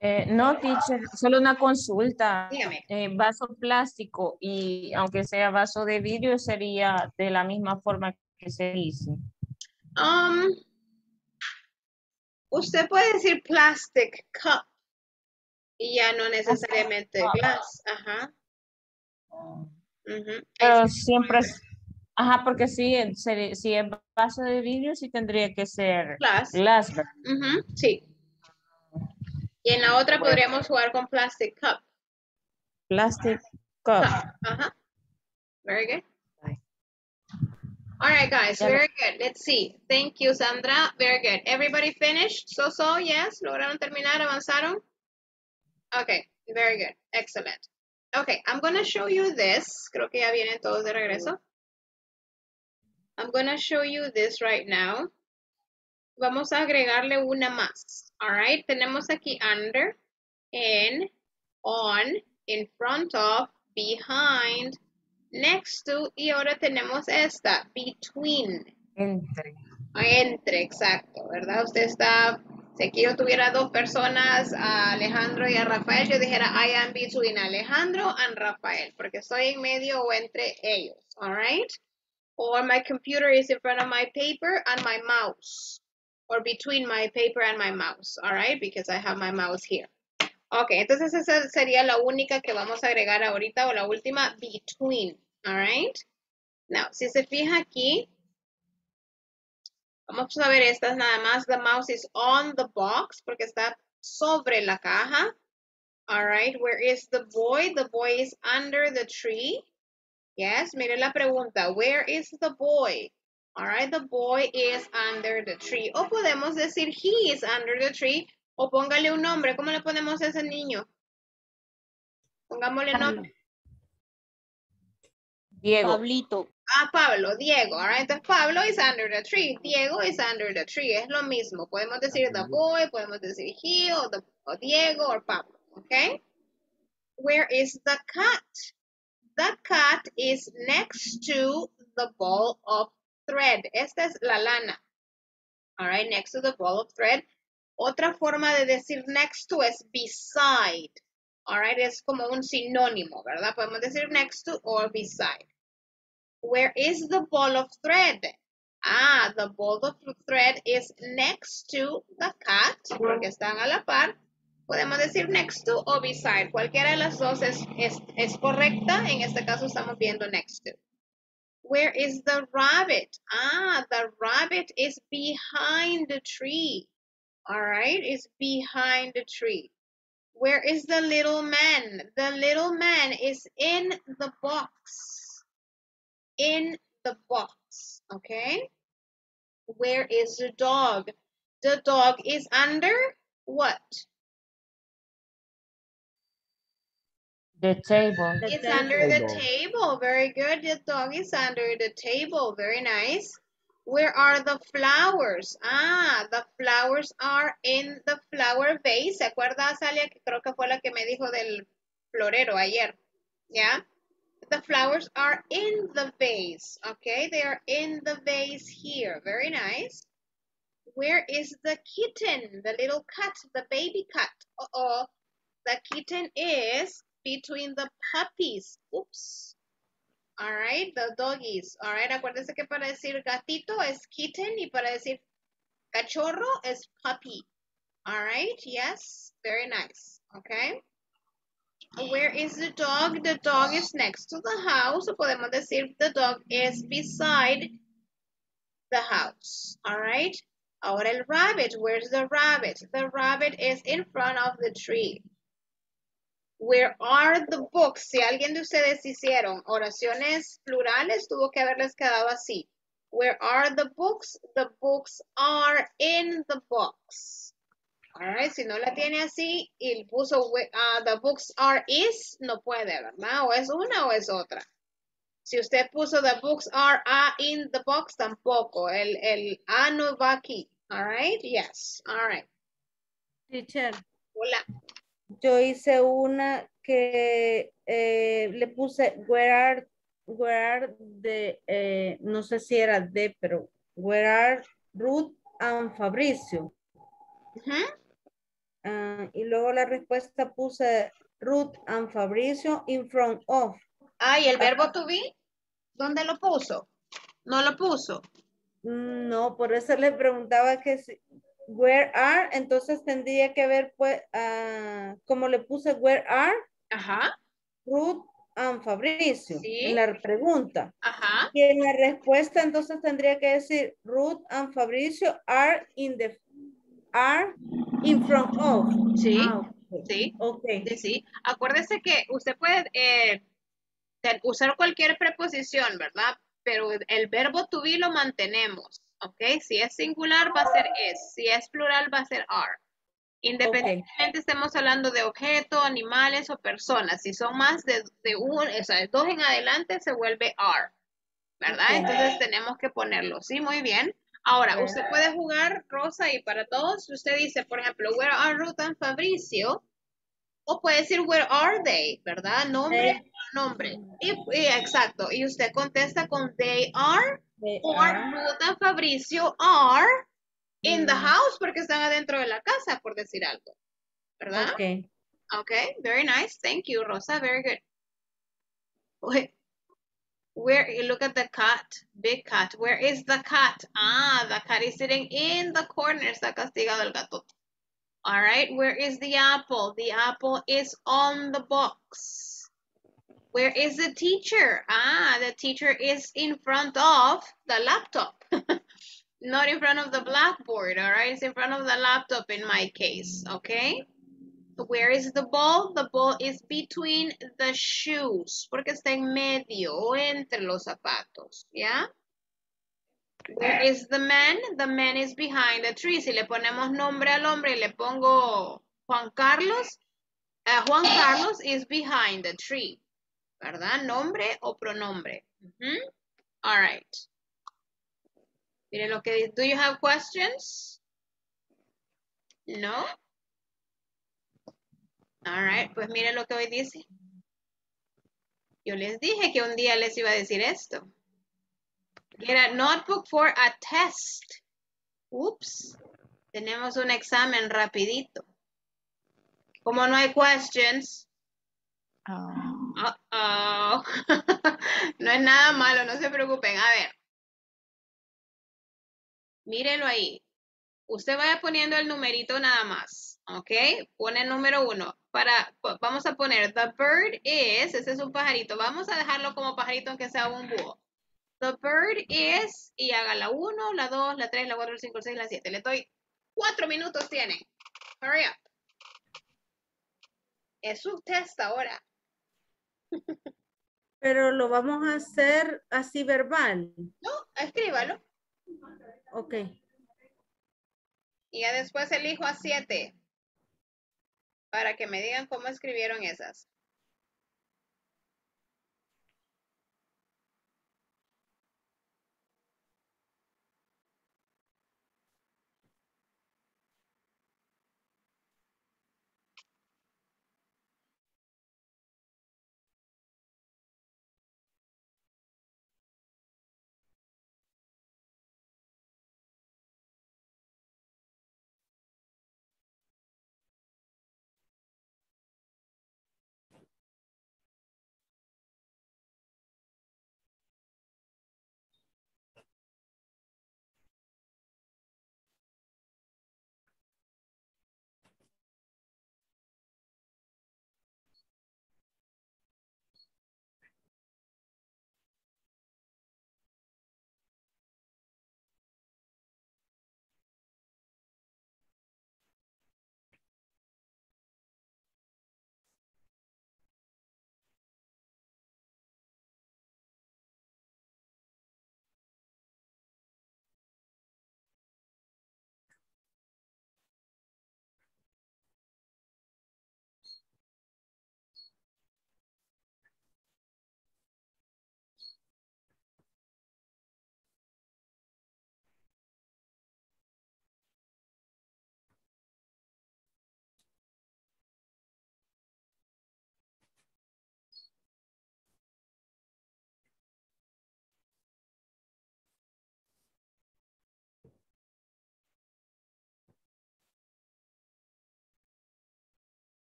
Eh, no, teacher, solo una consulta. Dígame. Eh, vaso plástico y aunque sea vaso de vidrio sería de la misma forma que se dice. Um, usted puede decir plastic cup y ya no necesariamente ah, glass. Ajá. Uh-huh. Pero siempre, ajá, porque si es si vaso de vidrio sí tendría que ser glass. Glass, ¿verdad? Uh-huh, sí. Y en la otra podríamos jugar con plastic cup. Plastic cup. Ajá. Uh -huh. Very good. All right, guys. Very good. Let's see. Thank you, Sandra. Very good. Everybody finished? So, so, yes. ¿Lograron terminar? ¿Avanzaron? Okay. Very good. Excellent. Okay. I'm going to show you this. Creo que ya vienen todos de regreso. I'm going to show you this right now. Vamos a agregarle una más. All right. Tenemos aquí under, in, on, in front of, behind, next to. Y ahora tenemos esta, between. Entre. Entre, exacto. ¿Verdad? Usted está, si aquí yo tuviera dos personas, a Alejandro y a Rafael, yo dijera I am between Alejandro and Rafael. Porque estoy en medio o entre ellos. All right. Or my computer is in front of my paper and my mouse. Or between my paper and my mouse, all right? Because I have my mouse here. Okay, entonces esa sería la única que vamos a agregar ahorita o la última, between, all right? Now, si se fija aquí, vamos a ver estas nada más. The mouse is on the box porque está sobre la caja, all right? Where is the boy? The boy is under the tree. Yes, mire la pregunta, where is the boy? All right, the boy is under the tree. O podemos decir he is under the tree. O póngale un nombre. ¿Cómo le ponemos a ese niño? Pongámosle nombre. Diego. Pablito. Ah, Pablo, Diego. All right, entonces Pablo is under the tree. Diego is under the tree. Es lo mismo. Podemos decir the boy, podemos decir he, o, the, o Diego, o Pablo. Okay. Where is the cat? The cat is next to the ball of thread. Esta es la lana. All right, next to the ball of thread. Otra forma de decir next to es beside. All right, es como un sinónimo, ¿verdad? Podemos decir next to or beside. Where is the ball of thread? Ah, the ball of thread is next to the cat, porque están a la par. Podemos decir next to o beside. Cualquiera de las dos es, es, es correcta. En este caso estamos viendo next to. Where is the rabbit? Ah, the rabbit is behind the tree. All right, it's behind the tree. Where is the little man? The little man is in the box. In the box, okay? Where is the dog? The dog is under what? The table. It's the under table. The table. Very good. The dog is under the table. Very nice. Where are the flowers? Ah, the flowers are in the flower vase. ¿Se acuerda, Salia? Que creo que fue la que me dijo del florero ayer. Yeah. The flowers are in the vase. Okay. They are in the vase here. Very nice. Where is the kitten? The little cat. The baby cat. Uh-oh. The kitten is between the puppies. Oops. All right, the doggies. All right, acuérdense que para decir gatito es kitten y para decir cachorro es puppy. All right, yes, very nice. Okay. Where is the dog? The dog is next to the house. Podemos decir the dog is beside the house. All right. Ahora el rabbit. Where's the rabbit? The rabbit is in front of the tree. Where are the books? Si alguien de ustedes hicieron oraciones plurales, tuvo que haberles quedado así. Where are the books? The books are in the box. Alright, si no la tiene así y puso uh, the books are is, no puede, ¿verdad? O es una o es otra. Si usted puso the books are a in the box, tampoco. El, el a no va aquí. Alright, yes. Alright. Teacher. Hola. Yo hice una que eh, le puse where are, where are the, eh, no sé si era de, pero where are Ruth and Fabricio. Uh-huh. uh, y luego la respuesta puse Ruth and Fabricio in front of. Ah, ¿y el verbo to be? ¿Dónde lo puso? ¿No lo puso? No, por eso le preguntaba que si, where are, entonces tendría que ver, pues, uh, como le puse where are, ajá, Ruth and Fabricio, sí, en la pregunta. Ajá. Y en la respuesta, entonces tendría que decir Ruth and Fabricio are in the, are in front of. Sí, ah, okay. Sí, okay. Sí, sí. Acuérdese que usted puede eh, usar cualquier preposición, ¿verdad? Pero el verbo to be lo mantenemos, ¿ok? Si es singular va a ser es, si es plural va a ser are. Independientemente, okay, estemos hablando de objeto, animales o personas. Si son más de, de un, o sea, de dos en adelante se vuelve are, ¿verdad? Okay. Entonces tenemos que ponerlo, ¿sí? Muy bien. Ahora, usted puede jugar, Rosa, y para todos, usted dice, por ejemplo, where are Ruth and Fabricio? O puede decir, where are they? ¿Verdad? Nombre, eh. nombre. Y, y, exacto. Y usted contesta con they are, they or are. Ruth and Fabricio are in mm. the house, porque están adentro de la casa, por decir algo. ¿Verdad? Okay. Okay, very nice. Thank you, Rosa. Very good. Okay. Where, you look at the cat, big cat. Where is the cat? Ah, the cat is sitting in the corner. Está castigado el gato. All right, where is the apple? The apple is on the box. Where is the teacher? Ah, the teacher is in front of the laptop. Not in front of the blackboard, all right? It's in front of the laptop in my case, okay? Where is the ball? The ball is between the shoes. Porque está en medio o entre los zapatos. ¿Ya? Where is the man? The man is behind the tree. Si le ponemos nombre al hombre y le pongo Juan Carlos, uh, Juan Carlos is behind the tree. ¿Verdad? Nombre o pronombre. Uh-huh. All right. Miren lo que dice. Do you have questions? No. All right, pues miren lo que hoy dice. Yo les dije que un día les iba a decir esto. Get a notebook for a test. Oops, tenemos un examen rapidito. Como no hay questions. Oh. Uh-oh. No es nada malo, no se preocupen. A ver. Mírenlo ahí. Usted vaya poniendo el numerito nada más. Ok, pone el número uno. Para, vamos a poner the bird is, ese es un pajarito, vamos a dejarlo como pajarito aunque sea un búho. The bird is, y haga la uno, la dos, la tres, la cuatro, la cinco, la seis, la siete. Le doy cuatro minutos tienen. Hurry up. Es un test ahora. Pero lo vamos a hacer así verbal. No, escríbalo. Ok. Y ya después elijo a siete. Para que me digan cómo escribieron esas.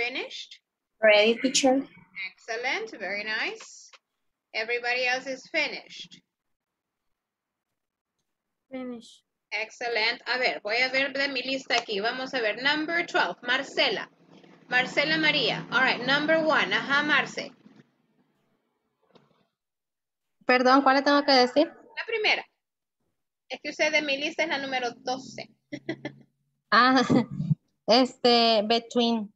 finished? Ready, teacher. Excellent. Very nice. Everybody else is finished. Finish. Excellent. A ver, voy a ver de mi lista aquí. Vamos a ver. Number twelve, Marcela. Marcela María. All right, number one. Ajá, Marce. Perdón, ¿cuál le tengo que decir? La primera. Es que usted de mi lista es la número doce. Ah, este, between.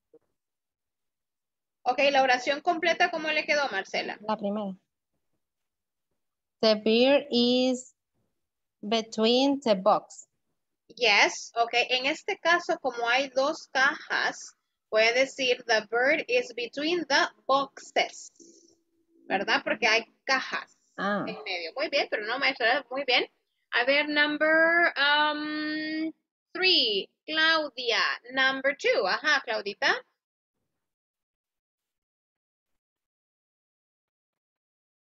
Ok, la oración completa, ¿cómo le quedó, Marcela? La primera. The beer is between the box. Yes, okay. En este caso, como hay dos cajas, puede decir the bird is between the boxes, ¿verdad? Porque hay cajas ah. en medio. Muy bien, pero no, maestra, muy bien. A ver, number um, three, Claudia. Number two, ajá, Claudita.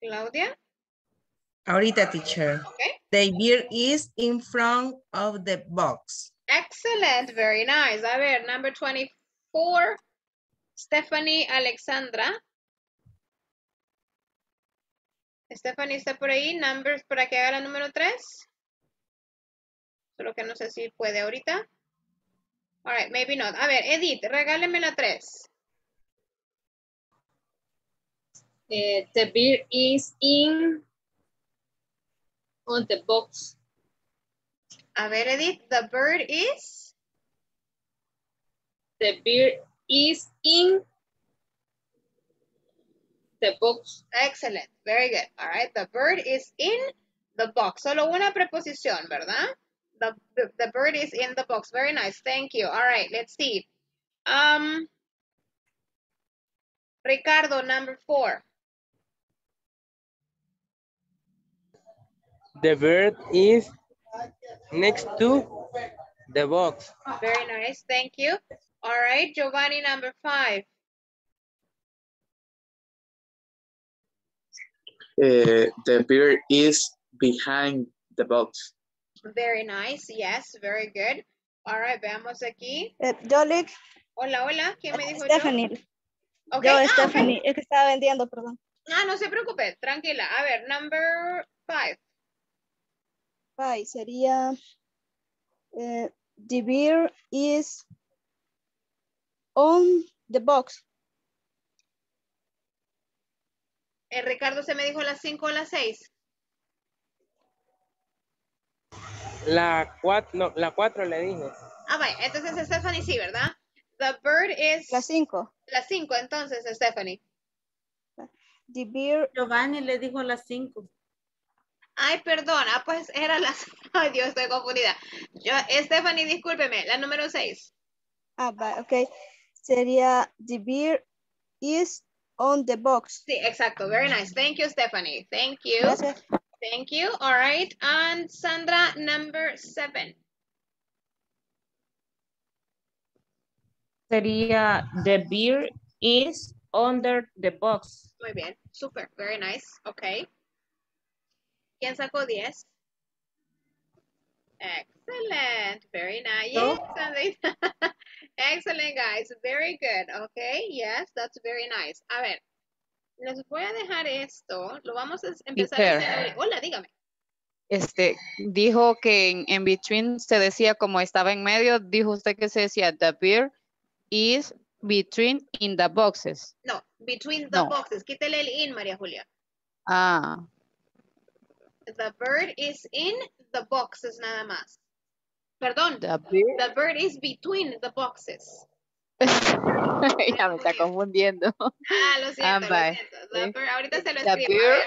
Claudia. Ahorita, teacher. Okay. The beer is in front of the box. Excellent. Very nice. A ver, number twenty-four, Stephanie Alexandra. Stephanie está por ahí. Numbers para que haga la número tres. Solo que no sé si puede ahorita. All right, maybe not. A ver, Edith, regáleme la tres. Uh, the beer is in on the box. A ver, Edith, the bird is? The bird is in the box. Excellent. Very good. All right. The bird is in the box. Solo una preposición, ¿verdad? The, the, the bird is in the box. Very nice. Thank you. All right. Let's see. Um, Ricardo, number four. The bird is next to the box. Very nice. Thank you. All right. Giovanni, number five. Uh, the bird is behind the box. Very nice. Yes. Very good. All right. Veamos aquí. Uh, Jolik. Hola, hola. ¿Quién me dijo Stephanie? Yo, okay. yo ah, Stephanie. Okay. Es que estaba vendiendo, perdón. Ah, no se preocupe. Tranquila. A ver, number five. Five sería uh, the beer is on the box. Eh, Ricardo, se me dijo las cinco o las seis. La cuatro, no, la cuatro le dije. Ah, vaya, entonces Stephanie sí, ¿verdad? The bird is... Las cinco. Las cinco, entonces, Stephanie. The beer... Giovanni le dijo las cinco. Ay, perdona, pues era las... Ay, Dios, estoy confundida. Yo, Stephanie, discúlpeme, la número seis. Ah, va, ok. Sería, the beer is on the box. Sí, exacto. Very nice. Thank you, Stephanie. Thank you. Gracias. Thank you. All right. And Sandra, number seven. Sería, the beer is under the box. Muy bien. Super. Very nice. Okay. ¿Quién sacó diez? Excellent. Very nice. Yes, excellent, guys. Very good. Okay. Yes, that's very nice. A ver, les voy a dejar esto. Lo vamos a empezar a hacer. Hola, dígame. Este, dijo que en, en between se decía como estaba en medio. Dijo usted que se decía the beer is between in the boxes. No, between the no. boxes. Quítale el in, María Julia. Ah, the bird is in the boxes, nada más. Perdón, the bird, the bird is between the boxes. Ya me está confundiendo. Ah, lo siento, um, lo siento. The okay. bird, ahorita se lo the escribo. Bird,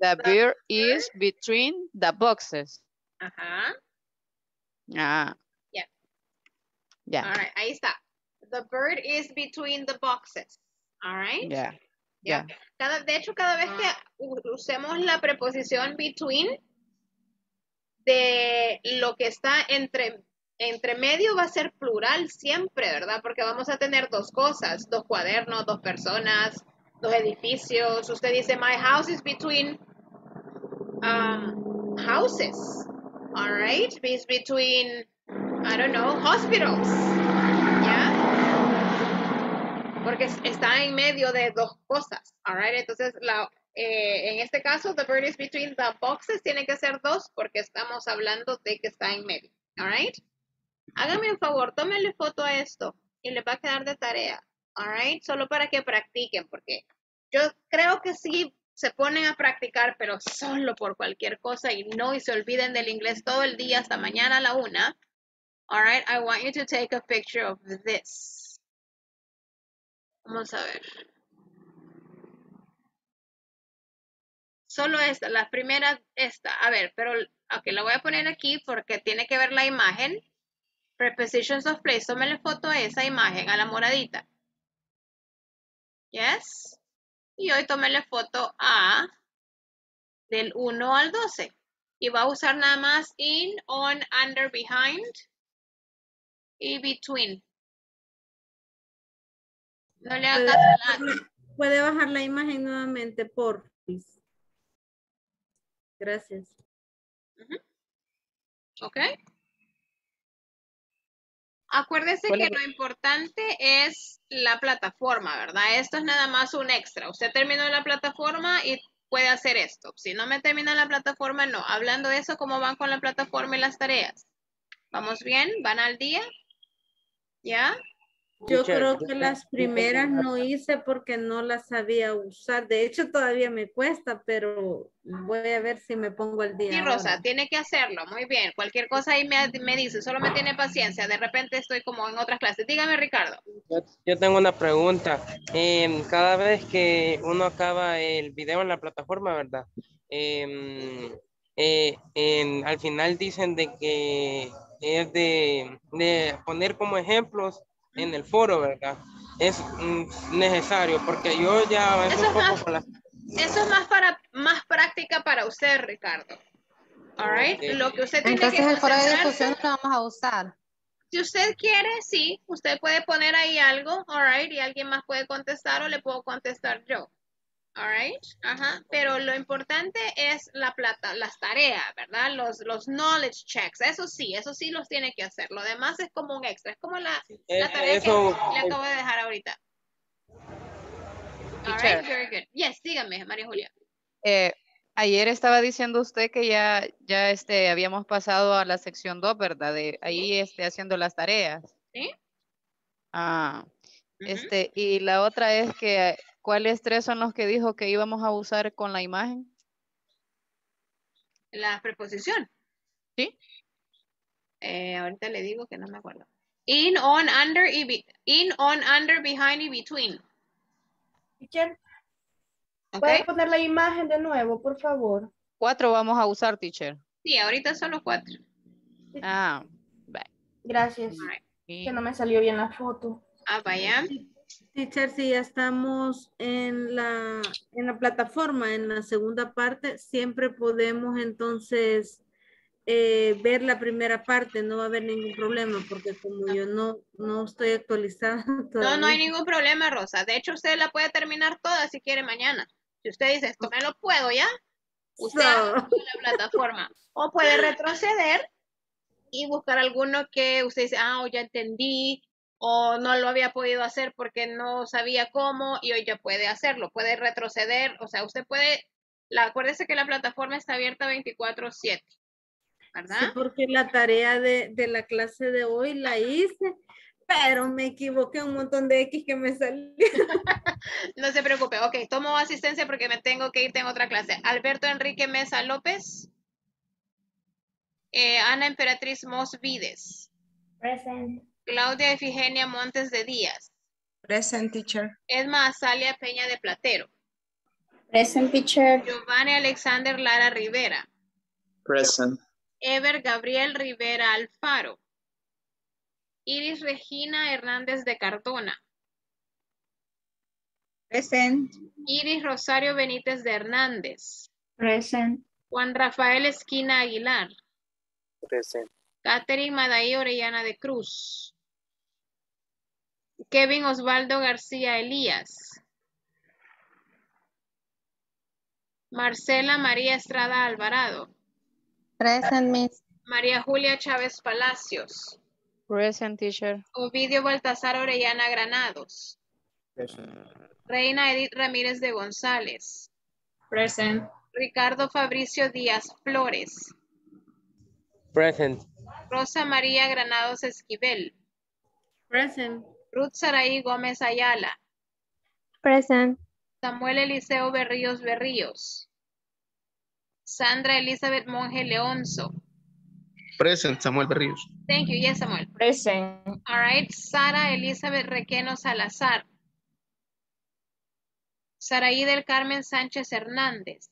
the, the bird, bird is between the boxes. Ajá. Ah. Yeah. Yeah. All right, ahí está. The bird is between the boxes. All right? Yeah. Yeah. Yeah. Cada, de hecho, cada vez que usemos la preposición between, de lo que está entre, entre medio va a ser plural siempre, ¿verdad? Porque vamos a tener dos cosas, dos cuadernos, dos personas, dos edificios. Usted dice, my house is between um, houses, all right? It's between, I don't know, hospitals. porque está en medio de dos cosas, all right? Entonces, la, eh, en este caso, the bird is between the boxes, tiene que ser dos porque estamos hablando de que está en medio, all right? Hágame un favor, tómenle foto a esto y les va a quedar de tarea, all right? Solo para que practiquen, porque yo creo que sí se ponen a practicar, pero solo por cualquier cosa y no, y se olviden del inglés todo el día hasta mañana a la una. All right, I want you to take a picture of this. Vamos a ver. Solo esta, la primera, esta. A ver, pero, ok, la voy a poner aquí porque tiene que ver la imagen. Prepositions of place. Tómale foto a esa imagen, a la moradita. Yes. Y hoy tómale foto a del uno al doce. Y va a usar nada más in, on, under, behind y between. No le hagas caso a la... Puede bajar la imagen nuevamente, por favor. Gracias. Uh-huh. Ok. Acuérdese que lo importante es la plataforma, ¿verdad? Esto es nada más un extra. Usted terminó la plataforma y puede hacer esto. Si no me termina la plataforma, no. Hablando de eso, ¿cómo van con la plataforma y las tareas? ¿Vamos bien? ¿Van al día? ¿Ya? Yo creo que las primeras no hice porque no las sabía usar. De hecho, todavía me cuesta, pero voy a ver si me pongo al día. Sí, Rosa, ahora tiene que hacerlo. Muy bien. Cualquier cosa ahí me, me dice. Solo me tiene paciencia. De repente estoy como en otras clases. Dígame, Ricardo. Yo, yo tengo una pregunta. Eh, cada vez que uno acaba el video en la plataforma, ¿verdad? Eh, eh, eh, al final dicen de que es de, de poner como ejemplos en el foro, ¿verdad? Es mm, necesario, porque yo ya... Eso, un poco más, con la... eso es más, para, más práctica para usted, Ricardo. All right? Okay. Lo que usted tiene Entonces, que el foro de discusión lo vamos a usar. Si usted quiere, sí, usted puede poner ahí algo, all right, y alguien más puede contestar o le puedo contestar yo. All right? Ajá. Pero lo importante es la plata, las tareas, ¿verdad? Los, los knowledge checks. Eso sí, eso sí los tiene que hacer. Lo demás es como un extra. Es como la, eh, la tarea eso, que le acabo de dejar ahorita. All right, very good. Yes, dígame, María Julia. Eh, ayer estaba diciendo usted que ya, ya este, habíamos pasado a la sección dos, ¿verdad? De ahí este, haciendo las tareas. Sí. Ah, uh-huh. este, y la otra es que... ¿Cuáles tres son los que dijo que íbamos a usar con la imagen? La preposición. ¿Sí? Eh, ahorita le digo que no me acuerdo. In, on, under, y be, in, on, under, behind y between. Teacher, ¿puede okay. poner la imagen de nuevo, por favor? Cuatro vamos a usar, teacher. Sí, ahorita solo cuatro. Ah, bye. Gracias. Right. Y... Que no me salió bien la foto. Ah, vaya. Teacher, si ya estamos en la, en la plataforma, en la segunda parte, siempre podemos entonces eh, ver la primera parte, no va a haber ningún problema, porque como no. yo no, no estoy actualizada todavía. No, no hay ningún problema, Rosa. De hecho, usted la puede terminar toda si quiere mañana. Si usted dice, esto me lo puedo ya, usted no. abre la plataforma. O puede retroceder y buscar alguno que usted dice, ah, ya entendí, o no lo había podido hacer porque no sabía cómo, y hoy ya puede hacerlo, puede retroceder, o sea, usted puede, la, acuérdese que la plataforma está abierta veinticuatro siete, ¿verdad? Sí, porque la tarea de, de la clase de hoy la hice, pero me equivoqué un montón de X que me salió. No se preocupe, ok, tomo asistencia porque me tengo que ir, tengo otra clase. Alberto Enrique Mesa López, eh, Ana Emperatriz Mosvides. Present. Claudia Efigenia Montes de Díaz. Present, teacher. Edma Azalia Peña de Platero. Present, teacher. Giovanni Alexander Lara Rivera. Present. Ever Gabriel Rivera Alfaro. Iris Regina Hernández de Cardona. Present. Iris Rosario Benítez de Hernández. Present. Juan Rafael Esquina Aguilar. Present. Catherine Madaí Orellana de Cruz. Kevin Osvaldo García Elías. Marcela María Estrada Alvarado. Present, miss. María Julia Chávez Palacios. Present, teacher. Ovidio Baltasar Orellana Granados. Present. Reina Edith Ramírez de González. Present. Ricardo Fabricio Díaz Flores. Present. Rosa María Granados Esquivel. Present. Ruth Saraí Gómez Ayala. Present. Samuel Eliseo Berríos Berríos. Sandra Elizabeth Monge Leonzo. Present, Samuel Berríos. Thank you, yes, Samuel. Present. All right, Sara Elizabeth Requeno Salazar. Saraí del Carmen Sánchez Hernández.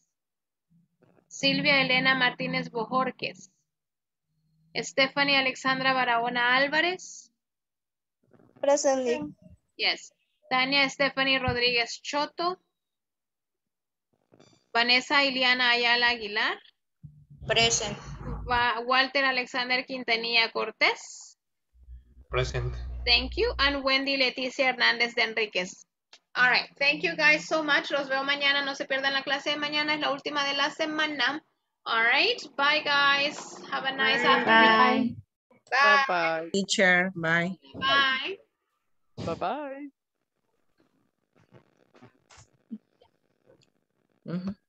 Silvia Elena Martínez Bojorquez. Stephanie Alexandra Barahona Álvarez. Present. Yes. Tania Stephanie Rodríguez Choto. Vanessa Iliana Ayala Aguilar. Present. Walter Alexander Quintanilla Cortés. Present. Thank you. And Wendy Leticia Hernández de Enríquez. All right. Thank you guys so much. Los veo mañana. No se pierdan la clase de mañana. Es la última de la semana. All right. Bye, guys. Have a nice afternoon. Bye. Bye. Bye. Bye. Teacher. Bye. Bye. Bye-bye. Mm-hmm.